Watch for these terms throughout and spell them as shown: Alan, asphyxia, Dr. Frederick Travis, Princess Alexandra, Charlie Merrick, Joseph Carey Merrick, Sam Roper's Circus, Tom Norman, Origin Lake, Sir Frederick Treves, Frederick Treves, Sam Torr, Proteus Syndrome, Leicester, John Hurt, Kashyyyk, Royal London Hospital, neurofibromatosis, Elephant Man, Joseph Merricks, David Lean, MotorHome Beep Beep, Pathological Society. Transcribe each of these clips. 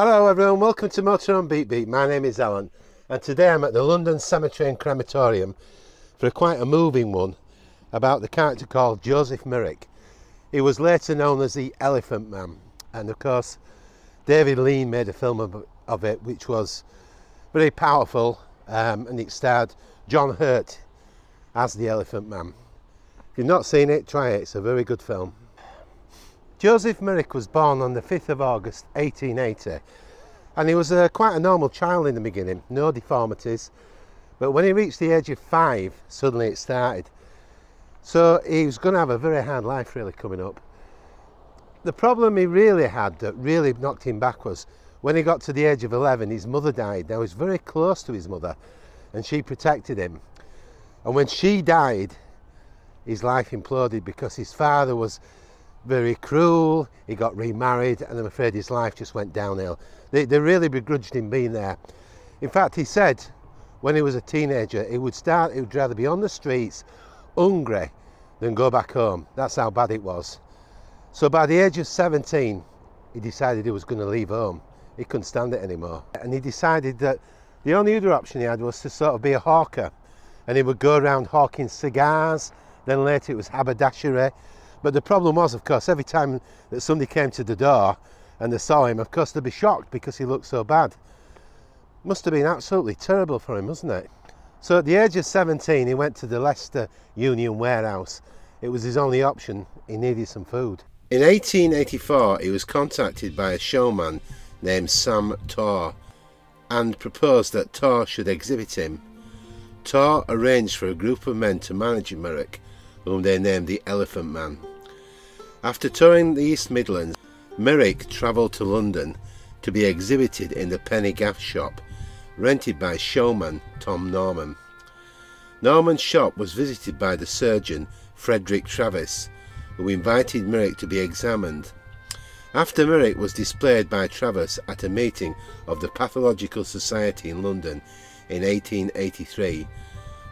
Hello everyone, welcome to MotorHome Beep Beep. My name is Alan and today I'm at the London Cemetery and Crematorium for quite a moving one about the character called Joseph Merrick. He was later known as the Elephant Man, and of course David Lean made a film of it which was very powerful, and it starred John Hurt as the Elephant Man. If you've not seen it, try it, it's a very good film. Joseph Merrick was born on the 5th of August 1880, and he was quite a normal child in the beginning, no deformities, but when he reached the age of 5 suddenly it started. So he was going to have a very hard life really coming up. The problem he really had that really knocked him back was when he got to the age of 11 his mother died. Now he was very close to his mother and she protected him, and when she died his life imploded because his father was very cruel, he got remarried, and I'm afraid his life just went downhill. They really begrudged him being there. In fact, he said when he was a teenager he would rather be on the streets hungry than go back home. That's how bad it was. So by the age of 17 he decided he was going to leave home. He couldn't stand it anymore, and he decided that the only other option he had was to sort of be a hawker, and he would go around hawking cigars, then later it was haberdashery. But the problem was, of course, every time that somebody came to the door and they saw him, of course they'd be shocked because he looked so bad. Must have been absolutely terrible for him, wasn't it? So at the age of 17 he went to the Leicester Union Warehouse. It was his only option, he needed some food. In 1884 he was contacted by a showman named Sam Torr and proposed that Torr should exhibit him. Torr arranged for a group of men to manage Merrick, whom they named the Elephant Man. After touring the East Midlands, Merrick travelled to London to be exhibited in the Penny Gaff shop, rented by showman Tom Norman. Norman's shop was visited by the surgeon Frederick Travis, who invited Merrick to be examined. After Merrick was displayed by Travis at a meeting of the Pathological Society in London in 1883,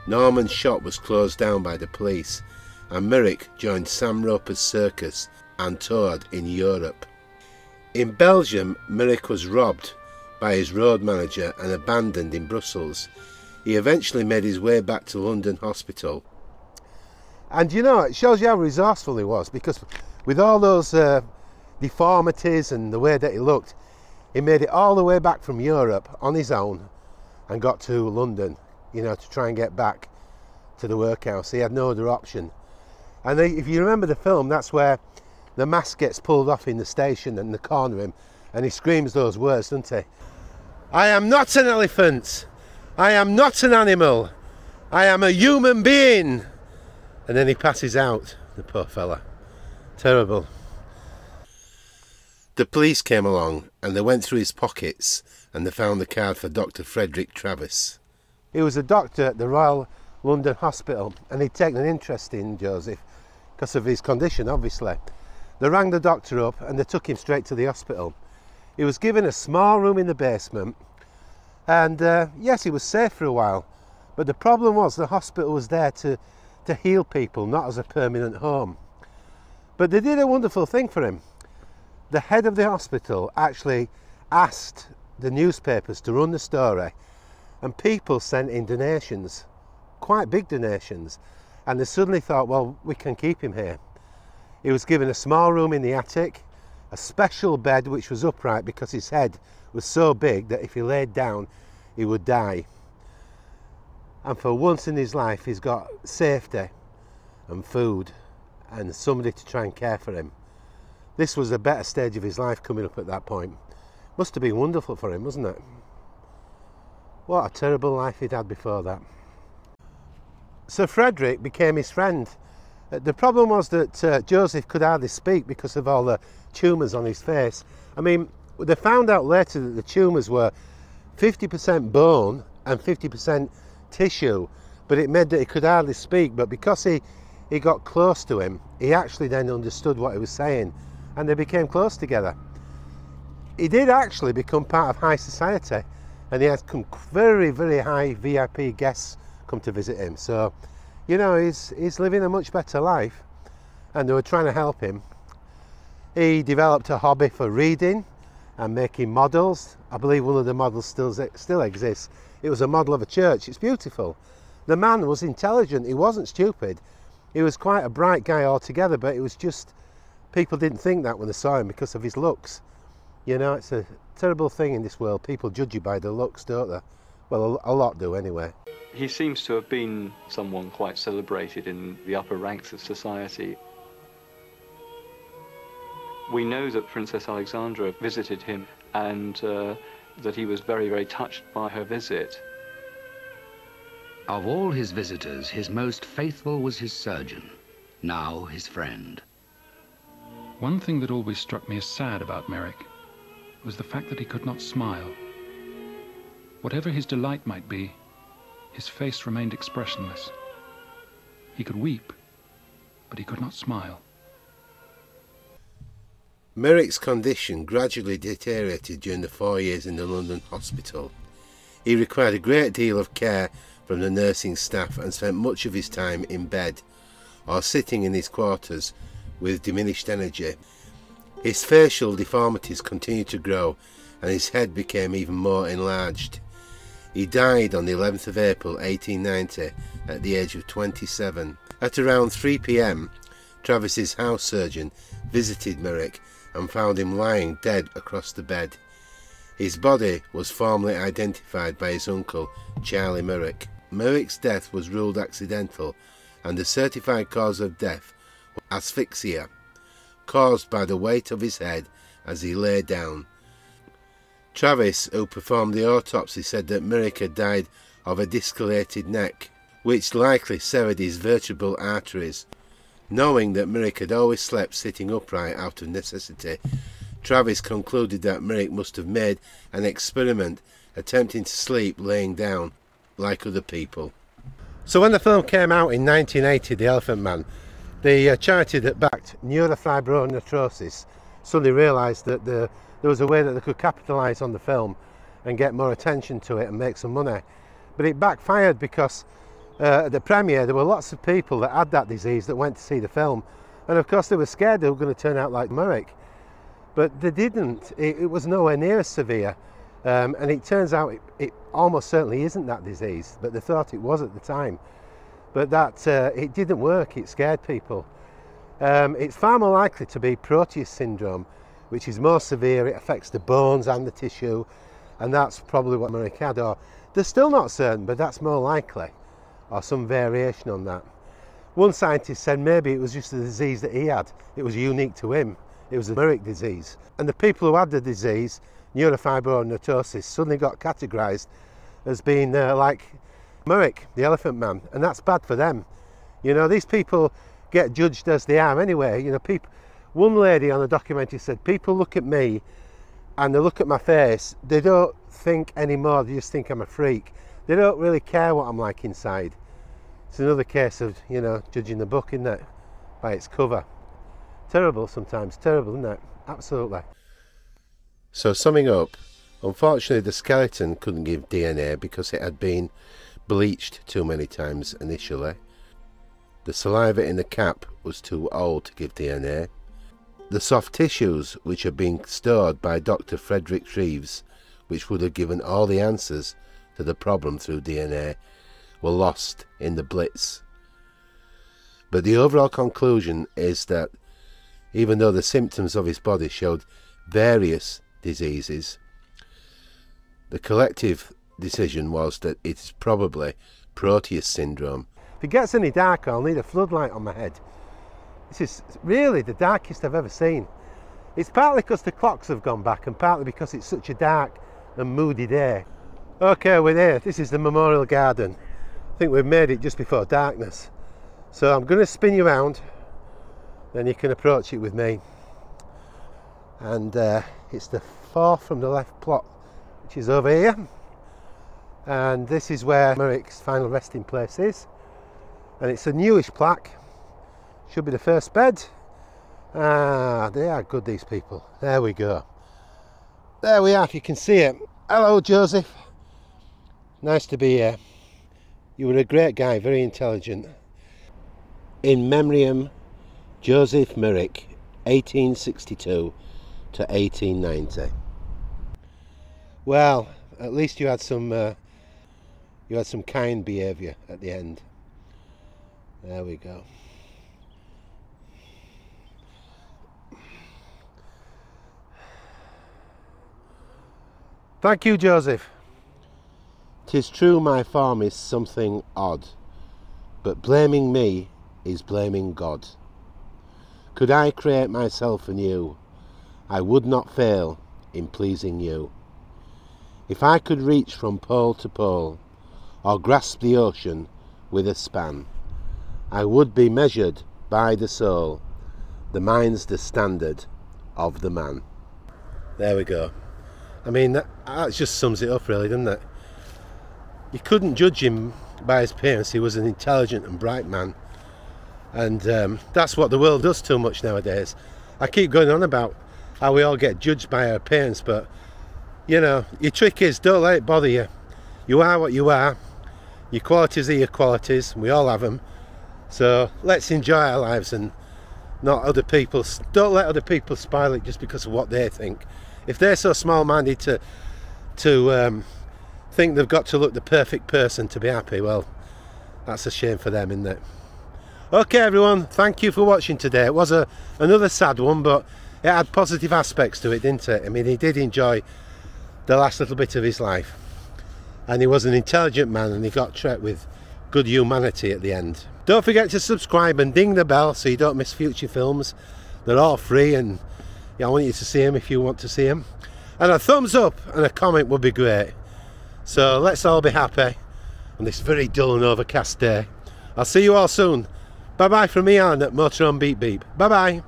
Norman's shop was closed down by the police, and Merrick joined Sam Roper's Circus and toured in Europe. In Belgium, Merrick was robbed by his road manager and abandoned in Brussels. He eventually made his way back to London Hospital. And you know, it shows you how resourceful he was, because with all those deformities and the way that he looked, he made it all the way back from Europe on his own and got to London, you know, to try and get back to the workhouse. He had no other option. And if you remember the film, that's where the mask gets pulled off in the station and they corner him and he screams those words, doesn't he? I am not an elephant, I am not an animal, I am a human being. And then he passes out, the poor fella. Terrible. The police came along and they went through his pockets and they found the card for Dr. Frederick Travis. He was a doctor at the Royal London Hospital, and he'd taken an interest in Joseph because of his condition, obviously. They rang the doctor up and they took him straight to the hospital. He was given a small room in the basement, and yes, he was safe for a while, but the problem was the hospital was there to heal people, not as a permanent home. But they did a wonderful thing for him. The head of the hospital actually asked the newspapers to run the story, and people sent in donations, quite big donations, and they suddenly thought, well, we can keep him here. He was given a small room in the attic, a special bed which was upright because his head was so big that if he laid down he would die. And for once in his life he's got safety and food and somebody to try and care for him. This was a better stage of his life coming up at that point. Must have been wonderful for him, wasn't it? What a terrible life he'd had before that. Sir Frederick became his friend. The problem was that Joseph could hardly speak because of all the tumours on his face. I mean, they found out later that the tumours were 50% bone and 50% tissue, but it meant that he could hardly speak. But because he got close to him, he actually then understood what he was saying, and they became close together. He did actually become part of high society, and he had some very, very high VIP guests come to visit him. So, you know, he's living a much better life, and they were trying to help him. He developed a hobby for reading, and making models. I believe one of the models still exists. It was a model of a church. It's beautiful. The man was intelligent. He wasn't stupid. He was quite a bright guy altogether, but it was just, people didn't think that when they saw him because of his looks. You know, it's a terrible thing in this world. People judge you by their looks, don't they? Well, a lot do anyway. He seems to have been someone quite celebrated in the upper ranks of society. We know that Princess Alexandra visited him and that he was very, very touched by her visit. Of all his visitors, his most faithful was his surgeon, now his friend. One thing that always struck me as sad about Merrick was the fact that he could not smile. Whatever his delight might be, his face remained expressionless. He could weep, but he could not smile. Merrick's condition gradually deteriorated during the 4 years in the London hospital. He required a great deal of care from the nursing staff and spent much of his time in bed or sitting in his quarters with diminished energy. His facial deformities continued to grow and his head became even more enlarged. He died on the 11th of April 1890 at the age of 27. At around 3 p.m, Travis's house surgeon visited Merrick and found him lying dead across the bed. His body was formally identified by his uncle, Charlie Merrick. Merrick's death was ruled accidental, and the certified cause of death was asphyxia, caused by the weight of his head as he lay down. Travis, who performed the autopsy, said that Merrick had died of a dislocated neck, which likely severed his vertebral arteries. Knowing that Merrick had always slept sitting upright out of necessity, Travis concluded that Merrick must have made an experiment attempting to sleep laying down like other people. So when the film came out in 1980, The Elephant Man, the charity that backed neurofibromatosis suddenly realised that there was a way that they could capitalise on the film and get more attention to it and make some money. But it backfired because at the premiere there were lots of people that had that disease that went to see the film, and of course they were scared they were going to turn out like Merrick. But they didn't. It was nowhere near as severe. And it turns out it almost certainly isn't that disease, but they thought it was at the time. But that it didn't work. It scared people. It's far more likely to be Proteus Syndrome, which is more severe. It affects the bones and the tissue. And that's probably what Merrick had. Or they're still not certain, but that's more likely. Or some variation on that. One scientist said maybe it was just the disease that he had. It was unique to him. It was the Merrick disease, and the people who had the disease, neurofibromatosis, suddenly got categorised as being like Merrick, the Elephant Man, and that's bad for them. You know, these people get judged as they are anyway. You know, people. One lady on a documentary said, people look at me and they look at my face, they don't think anymore, they just think I'm a freak. They don't really care what I'm like inside. It's another case of, you know, judging the book, isn't it, by its cover. Terrible sometimes, terrible, isn't it? Absolutely. So summing up, unfortunately the skeleton couldn't give DNA because it had been bleached too many times initially. The saliva in the cap was too old to give DNA. The soft tissues which had been stored by Dr. Frederick Treves, which would have given all the answers to the problem through DNA, were lost in the blitz. But the overall conclusion is that even though the symptoms of his body showed various diseases, the collective decision was that it's probably Proteus Syndrome. If it gets any darker, I'll need a floodlight on my head. This is really the darkest I've ever seen. It's partly because the clocks have gone back and partly because it's such a dark and moody day. Okay, we're here. This is the Memorial Garden. I think we've made it just before darkness. So I'm going to spin you around. Then you can approach it with me, and it's the fourth from the left plot, which is over here, and this is where Merrick's final resting place is, and it's a newish plaque. Should be the first bed. Ah, they are good, these people. There we go, there we are, if you can see it. Hello Joseph, nice to be here. You were a great guy, very intelligent. In memoriam Joseph Merrick, 1862 to 1890. Well, at least you had some kind behaviour at the end. There we go. Thank you, Joseph. 'Tis true my form is something odd, but blaming me is blaming God. Could I create myself anew, I would not fail in pleasing you. If I could reach from pole to pole, or grasp the ocean with a span, I would be measured by the soul, the mind's the standard of the man. There we go. I mean, that just sums it up really, doesn't it? You couldn't judge him by his appearance. He was an intelligent and bright man, and that's what the world does too much nowadays. I keep going on about how we all get judged by our appearance, but you know, your trick is don't let it bother you. You are what you are. Your qualities are your qualities, and we all have them. So let's enjoy our lives and not other people's. Don't let other people spoil it just because of what they think. If they're so small-minded to think they've got to look the perfect person to be happy, well, that's a shame for them, isn't it? Okay, everyone, thank you for watching today. It was another sad one, but it had positive aspects to it, didn't it? I mean, he did enjoy the last little bit of his life, and he was an intelligent man, and he got treated with good humanity at the end. Don't forget to subscribe and ding the bell so you don't miss future films. They're all free, and yeah, I want you to see them if you want to see them. And a thumbs up and a comment would be great. So let's all be happy on this very dull and overcast day. I'll see you all soon. Bye bye from me, Alan, at MotorHome Beep Beep. Bye bye.